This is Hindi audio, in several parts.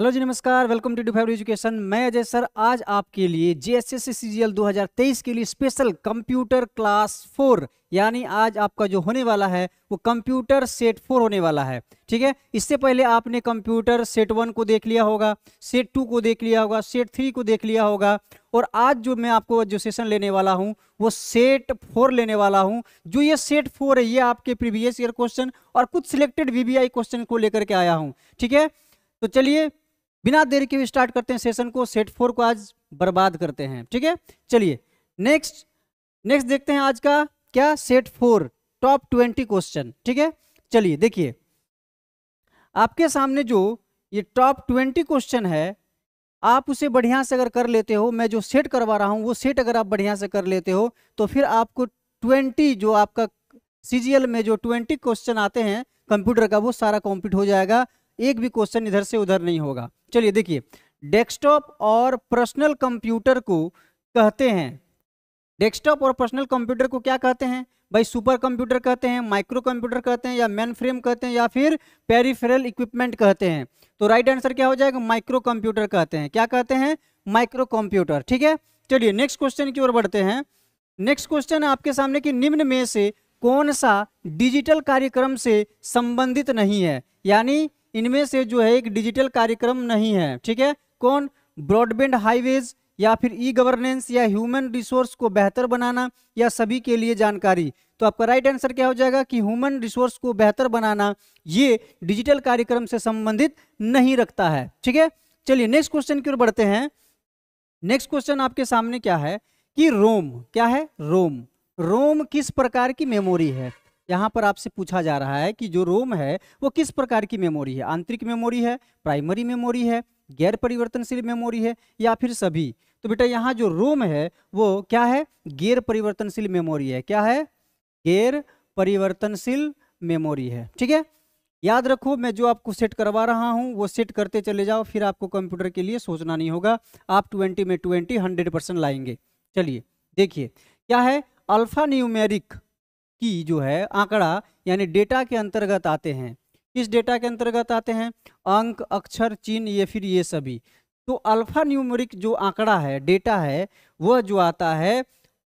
हेलो जी नमस्कार, वेलकम टू EduFiber एजुकेशन। मैं अजय सर आज आपके लिए JSSC CGL 2023 के लिए स्पेशल कंप्यूटर क्लास 4 यानी आज आपका जो होने वाला है वो कंप्यूटर सेट 4 होने वाला है। ठीक है, इससे पहले आपने कंप्यूटर सेट 1 को देख लिया होगा, सेट 2 को देख लिया होगा, सेट 3 को देख लिया होगा और आज जो मैं आपको जो सेशन लेने वाला हूं वो सेट 4 लेने वाला हूं। जो ये सेट 4 है ये आपके प्रीवियस ईयर क्वेश्चन और कुछ सिलेक्टेड VVI क्वेश्चन को लेकर के आया हूँ। ठीक है, तो चलिए बिना देरी के भी स्टार्ट करते हैं सेशन को। सेट 4 को आज बर्बाद करते हैं। ठीक है, चलिए नेक्स्ट देखते हैं आज का क्या, सेट 4 टॉप 20 क्वेश्चन। ठीक है, चलिए देखिए आपके सामने जो ये टॉप 20 क्वेश्चन है, आप उसे बढ़िया से अगर कर लेते हो, मैं जो सेट करवा रहा हूँ वो सेट अगर आप बढ़िया से कर लेते हो तो फिर आपको 20 जो आपका CGL में जो 20 क्वेश्चन आते हैं कंप्यूटर का वो सारा कंप्लीट हो जाएगा, एक भी क्वेश्चन इधर से उधर नहीं होगा। चलिए देखिए, डेस्कटॉप और पर्सनल कंप्यूटर को कहते हैं, डेस्कटॉप और पर्सनल कंप्यूटर को क्या कहते हैं भाई? सुपर कंप्यूटर कहते हैं, माइक्रो कंप्यूटर कहते हैं या मेन फ्रेम कहते हैं या फिर पेरिफेरल इक्विपमेंट कहते हैं। तो राइट आंसर क्या हो जाएगा? माइक्रो कंप्यूटर कहते हैं। क्या कहते हैं? Micro computer. ठीक है, चलिए नेक्स्ट क्वेश्चन की ओर बढ़ते हैं। नेक्स्ट क्वेश्चन है आपके सामने कि निम्न में से कौन सा डिजिटल कार्यक्रम से संबंधित नहीं है, यानी इनमें से जो है एक डिजिटल कार्यक्रम नहीं है। ठीक है, कौन? ब्रॉडबैंड हाईवेज या फिर ई गवर्नेंस या ह्यूमन रिसोर्स को बेहतर बनाना या सभी के लिए जानकारी। तो आपका राइट आंसर क्या हो जाएगा कि ह्यूमन रिसोर्स को बेहतर बनाना ये डिजिटल कार्यक्रम से संबंधित नहीं रखता है। ठीक है, चलिए नेक्स्ट क्वेश्चन की ओर बढ़ते हैं। नेक्स्ट क्वेश्चन आपके सामने क्या है कि रोम, क्या है? रोम। रोम किस प्रकार की मेमोरी है? यहाँ पर आपसे पूछा जा रहा है कि जो रोम है वो किस प्रकार की मेमोरी है, आंतरिक मेमोरी है, प्राइमरी मेमोरी है, गैर परिवर्तनशील मेमोरी है या फिर सभी। तो बेटा यहाँ जो रोम है वो क्या है? गैर परिवर्तनशील मेमोरी है। क्या है? गैर परिवर्तनशील मेमोरी है। ठीक है, याद रखो मैं जो आपको सेट करवा रहा हूँ वो सेट करते चले जाओ, फिर आपको कंप्यूटर के लिए सोचना नहीं होगा, आप 20 में 20 100% लाएंगे। चलिए देखिए क्या है, अल्फा न्यूमेरिक की जो है आंकड़ा यानी डेटा के अंतर्गत आते हैं। किस डेटा के अंतर्गत आते हैं? अंक, अक्षर, चिन्ह या फिर ये सभी। तो अल्फा न्यूमेरिक जो आंकड़ा है, डेटा है, वह जो आता है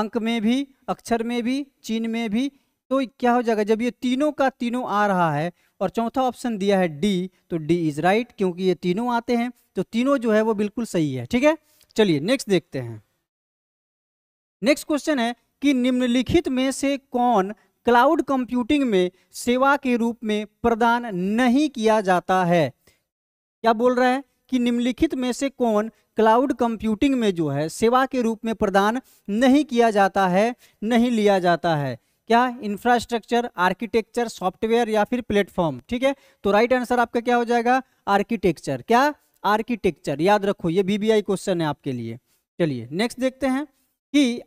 अंक में भी, अक्षर में भी, चिन्ह में भी। तो क्या हो जाएगा जब ये तीनों का तीनों आ रहा है और चौथा ऑप्शन दिया है डी, तो डी इज राइट क्योंकि ये तीनों आते हैं, तो तीनों जो है वो बिल्कुल सही है। ठीक है, चलिए नेक्स्ट देखते हैं। नेक्स्ट क्वेश्चन है कि निम्नलिखित में से कौन क्लाउड कंप्यूटिंग में सेवा के रूप में प्रदान नहीं किया जाता है? क्या बोल रहा है कि निम्नलिखित में से कौन क्लाउड कंप्यूटिंग में जो है सेवा के रूप में प्रदान नहीं किया जाता है, नहीं लिया जाता है? क्या? इंफ्रास्ट्रक्चर, आर्किटेक्चर, सॉफ्टवेयर या फिर प्लेटफॉर्म। ठीक है, तो राइट आंसर आपका क्या हो जाएगा? आर्किटेक्चर। क्या? आर्किटेक्चर। याद रखो ये VVI क्वेश्चन है आपके लिए। चलिए नेक्स्ट देखते हैं कि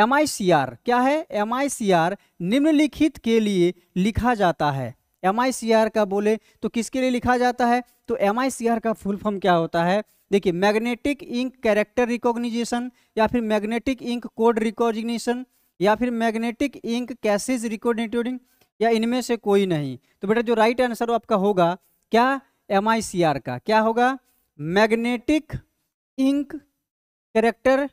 MICR, क्या है? MICR निम्नलिखित के लिए लिखा जाता है। MICR का बोले तो किसके लिए लिखा जाता है? तो MICR का फुल फॉर्म क्या होता है? देखिए, मैग्नेटिक इंक कैरेक्टर रिकॉग्निशन या फिर मैग्नेटिक इंक कोड रिकॉग्निशन या फिर मैग्नेटिक इंक कैसेज रिकॉग्निटिंग या इनमें से कोई नहीं। तो बेटा जो राइट आंसर आपका होगा क्या, MICR का क्या होगा? मैग्नेटिक इंक कैरेक्टर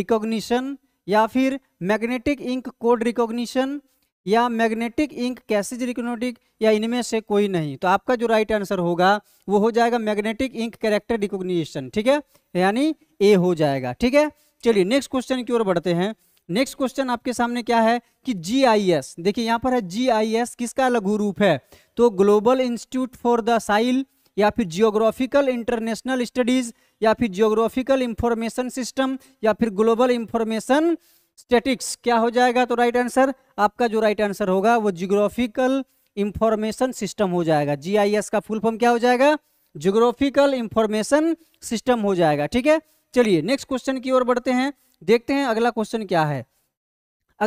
रिकॉग्निशन या फिर मैग्नेटिक इंक कोड रिकॉग्निशन या मैग्नेटिक इंक कैसेज रिकॉग्निटिंग या इनमें से कोई नहीं। तो आपका जो राइट आंसर होगा वो हो जाएगा मैग्नेटिक इंक कैरेक्टर रिकॉग्निशन। ठीक है, यानी ए हो जाएगा। ठीक है, चलिए नेक्स्ट क्वेश्चन की ओर बढ़ते हैं। नेक्स्ट क्वेश्चन आपके सामने क्या है कि GIS, देखिए यहाँ पर है GIS किसका लघु रूप है? तो global institute for the soil या फिर जियोग्राफिकल इंटरनेशनल स्टडीज या फिर जियोग्राफिकल इंफॉर्मेशन सिस्टम या फिर ग्लोबल इंफॉर्मेशन स्टैटिक्स। क्या हो जाएगा? तो राइट आंसर आपका जो राइट आंसर होगा वो जियोग्राफिकल इंफॉर्मेशन सिस्टम हो जाएगा। GIS का फुल फॉर्म क्या हो जाएगा? जियोग्राफिकल इंफॉर्मेशन सिस्टम हो जाएगा। ठीक है, चलिए नेक्स्ट क्वेश्चन की ओर बढ़ते हैं, देखते हैं अगला क्वेश्चन क्या है।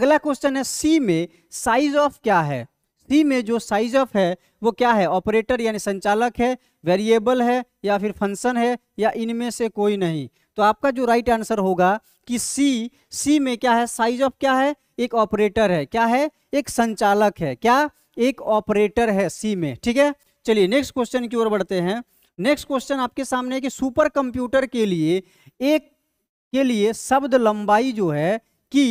अगला क्वेश्चन है सी में साइज ऑफ क्या है? सी में जो साइज ऑफ है वो क्या है? ऑपरेटर यानी संचालक है, वेरिएबल है या फिर फंक्शन है या इनमें से कोई नहीं। तो आपका जो राइट आंसर होगा कि सी में क्या है, साइज ऑफ क्या है? एक ऑपरेटर है, क्या है? एक संचालक है, क्या? एक ऑपरेटर है सी में। ठीक है, चलिए नेक्स्ट क्वेश्चन की ओर बढ़ते हैं। नेक्स्ट क्वेश्चन आपके सामने है कि सुपर कंप्यूटर के लिए शब्द लंबाई जो है कि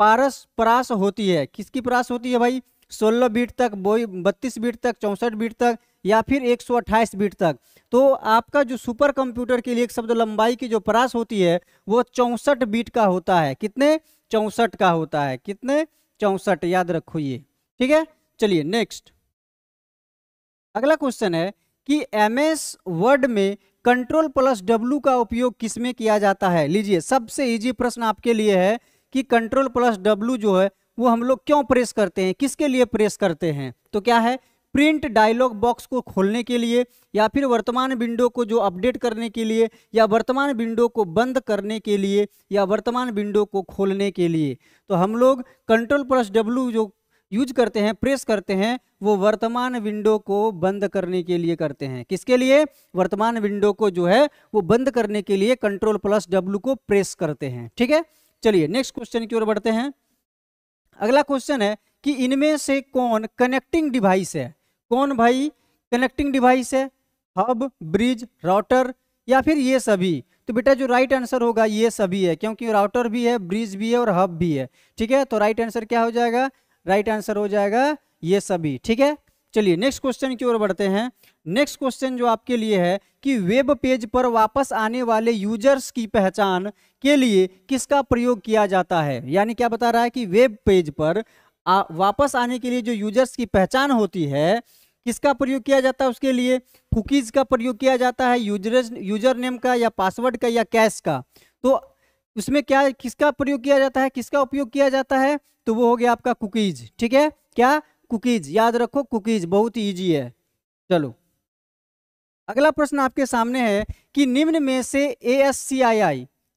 पारस होती है। किसकी पारस होती है भाई? 16 बीट तक, 32 बीट तक, 64 बीट तक या फिर 128 बीट तक। तो आपका जो सुपर कंप्यूटर के लिए एक शब्द लंबाई की जो पारस होती है वो 64 बीट का होता है। कितने? 64 का होता है। कितने? 64। याद रखो ये, ठीक है। चलिए नेक्स्ट, अगला क्वेश्चन है कि एमएस वर्ड में कंट्रोल प्लस डब्लू का उपयोग किसमें किया जाता है। लीजिए सबसे इजी प्रश्न आपके लिए है कि कंट्रोल प्लस डब्लू जो है वो हम लोग क्यों प्रेस करते हैं, किसके लिए प्रेस करते हैं। तो क्या है, प्रिंट डायलॉग बॉक्स को खोलने के लिए या फिर वर्तमान विंडो को जो अपडेट करने के लिए या वर्तमान विंडो को बंद करने के लिए या वर्तमान विंडो को खोलने के लिए। तो हम लोग कंट्रोल प्लस डब्लू जो यूज करते हैं, प्रेस करते हैं, वो वर्तमान विंडो को बंद करने के लिए करते हैं। किसके लिए? वर्तमान विंडो को जो है वो बंद करने के लिए कंट्रोल प्लस डब्लू को प्रेस करते हैं, ठीक है। चलिए नेक्स्ट क्वेश्चन की ओर बढ़ते हैं। अगला क्वेश्चन है कि इनमें से कौन कनेक्टिंग डिवाइस है। कौन भाई कनेक्टिंग डिवाइस है? हब, ब्रिज, राउटर या फिर ये सभी। तो बेटा जो राइट आंसर होगा ये सभी है, क्योंकि राउटर भी है, ब्रिज भी है और हब भी है, ठीक है। तो राइट आंसर क्या हो जाएगा? राइट आंसर हो जाएगा ये सभी, ठीक है। चलिए नेक्स्ट क्वेश्चन की ओर बढ़ते हैं। नेक्स्ट क्वेश्चन जो आपके लिए है कि वेब पेज पर वापस आने वाले यूजर्स की पहचान के लिए किसका प्रयोग किया जाता है। यानी क्या बता रहा है कि वेब पेज पर वापस आने के लिए जो यूजर्स की पहचान होती है किसका प्रयोग किया जाता है। उसके लिए कुकीज का प्रयोग किया जाता है, यूजर नेम का या पासवर्ड का या कैश का। तो उसमें क्या, किसका प्रयोग किया जाता है, किसका उपयोग किया जाता है? तो वो हो गया आपका कुकीज, ठीक है। क्या? कुकीज। याद रखो कुकीज बहुत ईजी है। चलो अगला प्रश्न आपके सामने है कि निम्न में से ASCII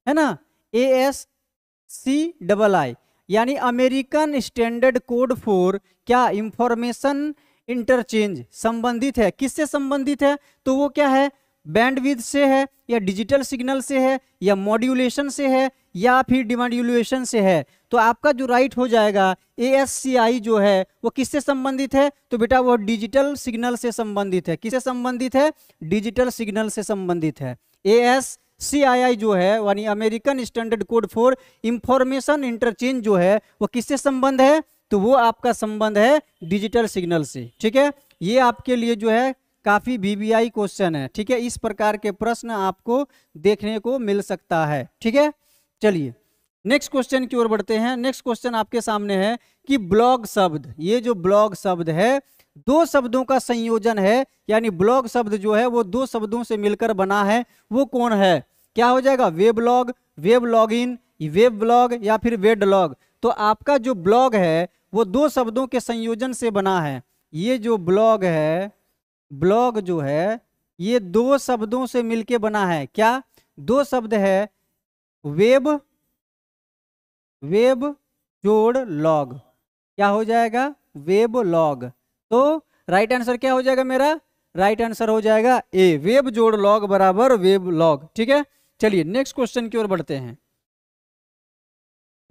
है ना, ASCII यानी अमेरिकन स्टैंडर्ड कोड फॉर क्या इंफॉर्मेशन इंटरचेंज संबंधित है। किससे संबंधित है? तो वो क्या है, बैंडविड्थ से है या डिजिटल सिग्नल से है या मॉड्यूलेशन से है या फिर डिमॉड्यूलेशन से है। तो आपका जो राइट हो जाएगा ASCII जो है वो किससे संबंधित है? तो बेटा वो डिजिटल सिग्नल से संबंधित है। किससे संबंधित है? डिजिटल सिग्नल से संबंधित है। ASCII जो है यानी American standard code for information interchange जो है वो किससे संबंध है? तो वो आपका संबंध है डिजिटल सिग्नल से, ठीक है। ये आपके लिए जो है काफी VVI क्वेश्चन है, ठीक है। इस प्रकार के प्रश्न आपको देखने को मिल सकता है, ठीक है। चलिए नेक्स्ट क्वेश्चन की ओर बढ़ते हैं। नेक्स्ट क्वेश्चन आपके सामने है कि ब्लॉग शब्द, ये जो ब्लॉग शब्द है दो शब्दों का संयोजन है, यानी ब्लॉग शब्द जो है वो दो शब्दों से मिलकर बना है। वो कौन है? क्या हो जाएगा? Weblog, web login, web blog या फिर वेडलॉग। तो आपका जो ब्लॉग है वो दो शब्दों के संयोजन से बना है। ये जो ब्लॉग है, ब्लॉग जो है ये दो शब्दों से मिलके बना है। क्या दो शब्द है? वेब जोड़ लॉग। क्या हो जाएगा? Web log. तो राइट आंसर क्या हो जाएगा मेरा? राइट आंसर हो जाएगा ए, वेब जोड़ लॉग बराबर वेब लॉग, ठीक है। चलिए नेक्स्ट क्वेश्चन की ओर बढ़ते हैं।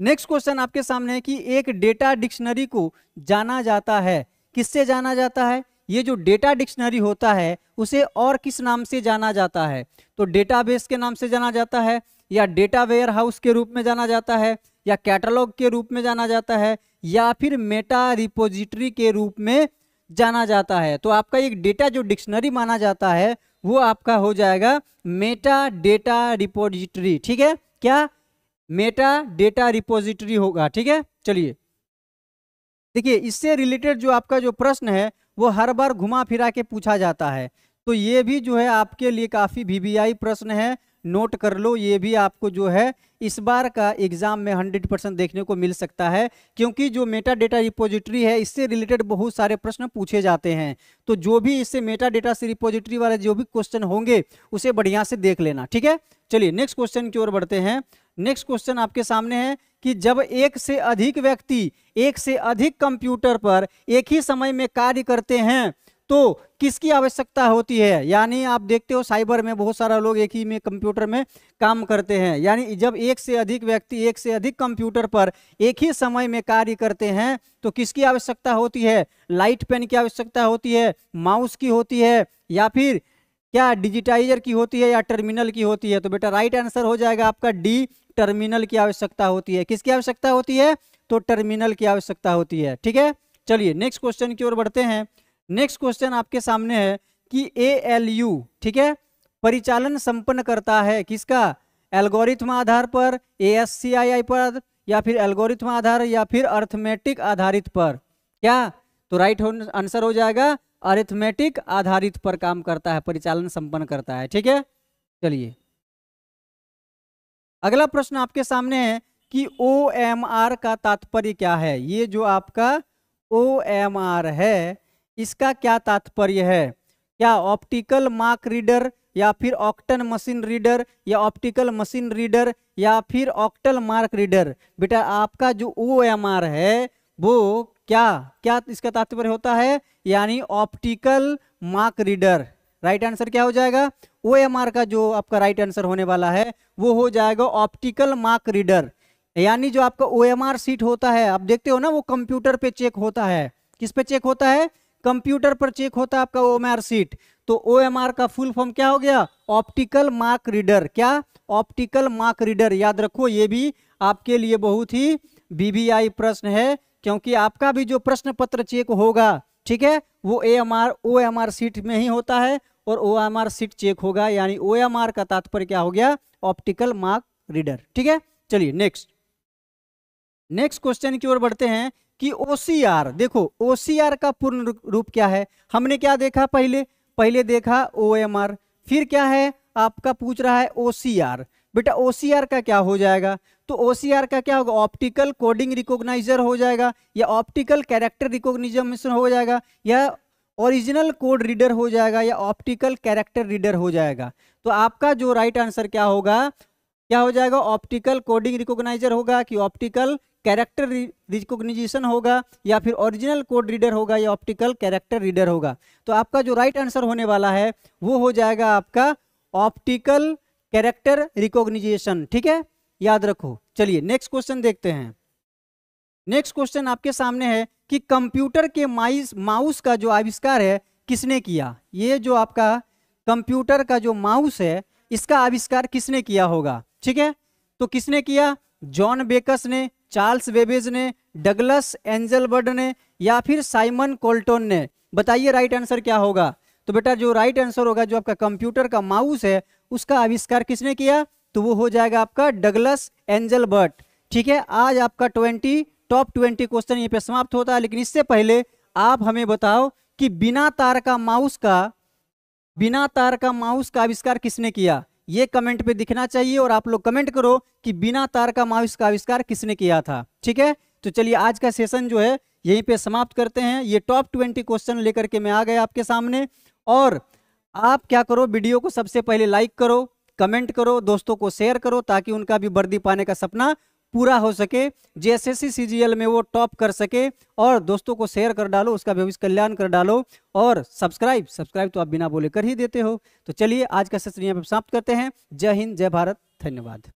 नेक्स्ट क्वेश्चन आपके सामने है कि एक डेटा डिक्शनरी को जाना जाता है। किससे जाना जाता है? ये जो डेटा डिक्शनरी होता है उसे और किस नाम से जाना जाता है? तो डेटाबेस के नाम से जाना जाता है या डेटा वेयर हाउस के रूप में जाना जाता है या कैटलॉग के रूप में जाना जाता है या फिर मेटा रिपोजिटरी के रूप में जाना जाता है। तो आपका एक डेटा जो डिक्शनरी माना जाता है वो आपका हो जाएगा मेटा डेटा रिपोजिटरी, ठीक है। क्या? मेटा डेटा रिपोजिटरी होगा, ठीक है। चलिए देखिए इससे रिलेटेड जो आपका जो प्रश्न है वो हर बार घुमा फिरा के पूछा जाता है। तो ये भी जो है आपके लिए काफ़ी VVI प्रश्न है, नोट कर लो। ये भी आपको जो है इस बार का एग्जाम में 100% देखने को मिल सकता है, क्योंकि जो मेटा डेटा रिपोजिटरी है इससे रिलेटेड बहुत सारे प्रश्न पूछे जाते हैं। तो जो भी इससे मेटा डेटा से रिपोजिटरी वाले जो भी क्वेश्चन होंगे उसे बढ़िया से देख लेना, ठीक है। चलिए नेक्स्ट क्वेश्चन की ओर बढ़ते हैं। नेक्स्ट क्वेश्चन आपके सामने है कि जब एक से अधिक व्यक्ति एक से अधिक कंप्यूटर पर एक ही समय में कार्य करते हैं तो किसकी आवश्यकता होती है। यानी आप देखते हो साइबर में बहुत सारा लोग एक ही में कंप्यूटर में काम करते हैं, यानी जब एक से अधिक व्यक्ति एक से अधिक कंप्यूटर पर एक ही समय में कार्य करते हैं तो किसकी आवश्यकता होती है। लाइट पेन की आवश्यकता होती है, माउस की होती है या फिर क्या डिजिटाइजर की होती है या टर्मिनल की होती है? तो बेटा राइट आंसर हो जाएगा आपका डी, टर्मिनल की आवश्यकता होती है। किसकी आवश्यकता होती है? तो टर्मिनल की आवश्यकता होती है। ठीक है, चलिए नेक्स्ट क्वेश्चन की ओर बढ़ते हैं। नेक्स्ट क्वेश्चन आपके सामने है कि ALU ठीक है परिचालन संपन्न करता है किसका? एल्गोरिथम आधार पर, ASCII पर, या फिर एल्गोरिथम आधार, या फिर अर्थमेटिक आधारित पर। क्या? तो राइट आंसर हो जाएगा अर्थमेटिक आधारित पर काम करता है, परिचालन संपन्न करता है। ठीक है, चलिए अगला प्रश्न आपके सामने है कि OMR का तात्पर्य क्या है? ये जो आपका OMR है इसका क्या तात्पर्य है? क्या ऑप्टिकल मार्क रीडर, या फिर ऑक्टन मशीन रीडर, या ऑप्टिकल मशीन रीडर, या फिर ऑक्टल मार्क रीडर? बेटा आपका जो OMR है वो क्या इसका तात्पर्य होता है, यानी optical mark reader. Right answer क्या हो जाएगा? OMR का जो आपका राइट आंसर होने वाला है वो हो जाएगा ऑप्टिकल मार्क रीडर। यानी जो आपका OMR सीट होता है, आप देखते हो ना, वो कंप्यूटर पे चेक होता है। किस पे चेक होता है? कंप्यूटर पर चेक होता है आपका OMR सीट। तो OMR का फुल फॉर्म क्या हो गया? Optical mark reader. क्या? Optical mark reader. याद रखो ये भी आपके लिए बहुत ही BBI प्रश्न है, क्योंकि आपका भी जो प्रश्न पत्र चेक होगा ठीक है वो OMR सीट में ही होता है और OMR सीट चेक होगा। यानी OMR का तात्पर्य क्या हो गया? Optical mark reader. ठीक है, चलिए नेक्स्ट क्वेश्चन की ओर बढ़ते हैं कि OCR, देखो OCR का पूर्ण रूप क्या है? हमने क्या देखा? पहले देखा OMR, फिर क्या है आपका पूछ रहा है OCR। बेटा OCR का क्या हो जाएगा? तो OCR का क्या होगा? ऑप्टिकल कोडिंग रिकॉग्नाइजर हो जाएगा, या ऑप्टिकल कैरेक्टर रिकॉग्निशन हो जाएगा, या ओरिजिनल कोड रीडर हो जाएगा, या ऑप्टिकल कैरेक्टर रीडर हो जाएगा। तो आपका जो राइट आंसर क्या होगा? क्या हो जाएगा? ऑप्टिकल कोडिंग रिकॉग्नाइजर होगा, कि ऑप्टिकल कैरेक्टर रिकॉग्निशन होगा, या फिर ओरिजिनल कोड रीडर होगा, या ऑप्टिकल कैरेक्टर रीडर होगा। तो आपका जो राइट आंसर होने वाला है वो हो जाएगा आपका ऑप्टिकल कैरेक्टर रिकॉग्निशन। ठीक है, याद रखो। चलिए नेक्स्ट क्वेश्चन देखते हैं। नेक्स्ट क्वेश्चन आपके सामने है कि कंप्यूटर के माउस का जो आविष्कार है किसने किया? ये जो आपका कंप्यूटर का जो माउस है इसका आविष्कार किसने किया होगा? ठीक है, तो किसने किया? जॉन बेकस ने, चार्ल्स बेबेज ने, डगलस एंजल बर्ट ने, या फिर साइमन कोल्टन ने? बताइए राइट आंसर क्या होगा? तो बेटा जो राइट आंसर होगा, जो आपका कंप्यूटर का माउस है उसका आविष्कार किसने किया? तो वो हो जाएगा आपका डगलस एंजल बर्ट। ठीक है, आज आपका टॉप 20 क्वेश्चन यहाँ पे समाप्त होता है, लेकिन इससे पहले आप हमें बताओ कि बिना तार का माउस का आविष्कार किसने किया? ये कमेंट पे दिखना चाहिए और आप लोग कमेंट करो कि बिना तार का माउस का आविष्कार किसने किया था। ठीक है, तो चलिए आज का सेशन जो है यहीं पे समाप्त करते हैं। ये टॉप 20 क्वेश्चन लेकर के मैं आ गया आपके सामने। और आप क्या करो, वीडियो को सबसे पहले लाइक करो, कमेंट करो, दोस्तों को शेयर करो, ताकि उनका भी वर्दी पाने का सपना पूरा हो सके, JSSC CGL में वो टॉप कर सके। और दोस्तों को शेयर कर डालो, उसका भविष्य कल्याण कर डालो। और सब्सक्राइब तो आप बिना बोले कर ही देते हो। तो चलिए आज का सेशन यहाँ पर समाप्त करते हैं। जय हिंद, जय भारत, धन्यवाद।